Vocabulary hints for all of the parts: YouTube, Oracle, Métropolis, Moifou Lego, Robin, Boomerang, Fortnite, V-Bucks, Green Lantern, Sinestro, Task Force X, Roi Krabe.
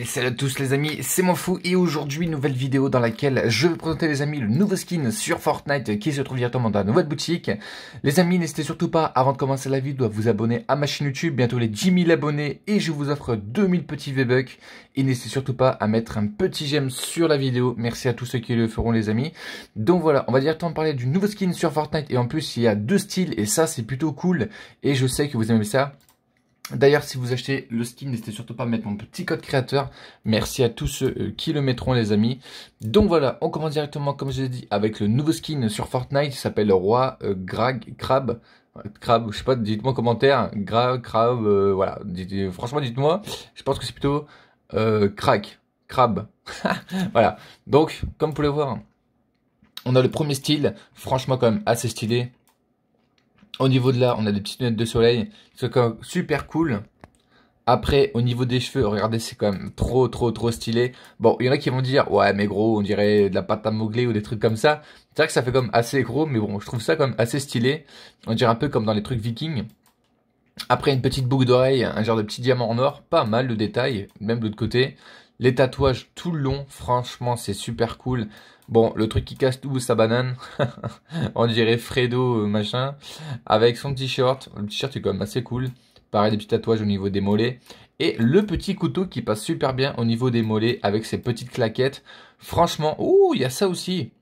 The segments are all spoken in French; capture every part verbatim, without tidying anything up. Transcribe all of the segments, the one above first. Et salut à tous les amis, c'est Moifou et aujourd'hui nouvelle vidéo dans laquelle je vais présenter les amis le nouveau skin sur Fortnite qui se trouve directement dans la nouvelle boutique. Les amis, n'hésitez surtout pas avant de commencer la vidéo à vous abonner à ma chaîne YouTube, bientôt les dix mille abonnés et je vous offre deux mille petits V-Bucks. Et n'hésitez surtout pas à mettre un petit j'aime sur la vidéo, merci à tous ceux qui le feront les amis. Donc voilà, on va directement parler du nouveau skin sur Fortnite et en plus il y a deux styles et ça c'est plutôt cool et je sais que vous aimez ça. D'ailleurs, si vous achetez le skin, n'hésitez surtout pas à mettre mon petit code créateur. Merci à tous ceux qui le mettront, les amis. Donc voilà, on commence directement, comme je l'ai dit, avec le nouveau skin sur Fortnite. Il s'appelle Roi Krabe. Krabe, je sais pas, dites-moi en commentaire. Gra, Krabe, euh, voilà. Dites, franchement, dites-moi. Je pense que c'est plutôt euh, Crack, Krabe. Voilà. Donc, comme vous pouvez le voir, on a le premier style. Franchement, quand même, assez stylé. Au niveau de là, on a des petites lunettes de soleil, c'est quand même super cool. Après, au niveau des cheveux, regardez, c'est quand même trop, trop, trop stylé. Bon, il y en a qui vont dire, ouais, mais gros, on dirait de la pâte à modeler ou des trucs comme ça. C'est vrai que ça fait quand même assez gros, mais bon, je trouve ça quand même assez stylé. On dirait un peu comme dans les trucs vikings. Après, une petite boucle d'oreille, un genre de petit diamant en or, pas mal de détails, même de l'autre côté. Les tatouages tout le long, franchement, c'est super cool. Bon, le truc qui casse tout, sa banane. On dirait Fredo, machin. Avec son t-shirt. Le t-shirt est quand même assez cool. Pareil, des petits tatouages au niveau des mollets. Et le petit couteau qui passe super bien au niveau des mollets avec ses petites claquettes. Franchement, ouh, il y a ça aussi.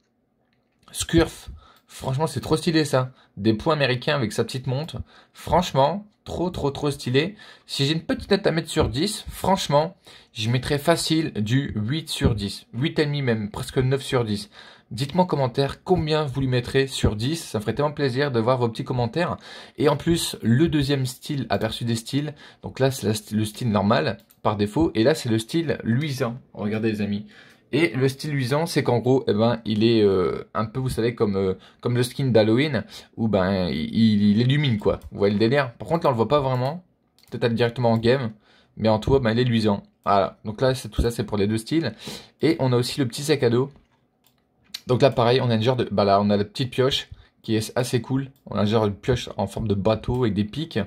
Scurf. Franchement, c'est trop stylé ça. Des points américains avec sa petite montre. Franchement, trop, trop, trop stylé. Si j'ai une petite note à mettre sur dix, franchement, je mettrais facile du huit sur dix. huit virgule cinq même, presque neuf sur dix. Dites-moi en commentaire combien vous lui mettrez sur dix. Ça me ferait tellement plaisir de voir vos petits commentaires. Et en plus, le deuxième style aperçu des styles. Donc là, c'est le style normal par défaut. Et là, c'est le style luisant. Regardez les amis. Et le style luisant, c'est qu'en gros, eh ben, il est euh, un peu, vous savez, comme euh, comme le skin d'Halloween, où ben il, il illumine quoi. Vous voyez le délire. Par contre, là, on le voit pas vraiment. Peut-être directement en game, mais en tout, ben, il est luisant. Voilà. Donc là, tout ça, c'est pour les deux styles. Et on a aussi le petit sac à dos. Donc là, pareil, on a une genre de, bah ben, là, on a la petite pioche qui est assez cool. On a un genre de pioche en forme de bateau avec des pics.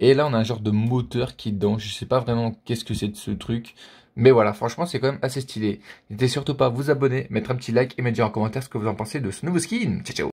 Et là, on a un genre de moteur qui est dedans. Je sais pas vraiment qu'est-ce que c'est de ce truc. Mais voilà, franchement, c'est quand même assez stylé. N'hésitez surtout pas à vous abonner, mettre un petit like et me dire en commentaire ce que vous en pensez de ce nouveau skin. Ciao, ciao!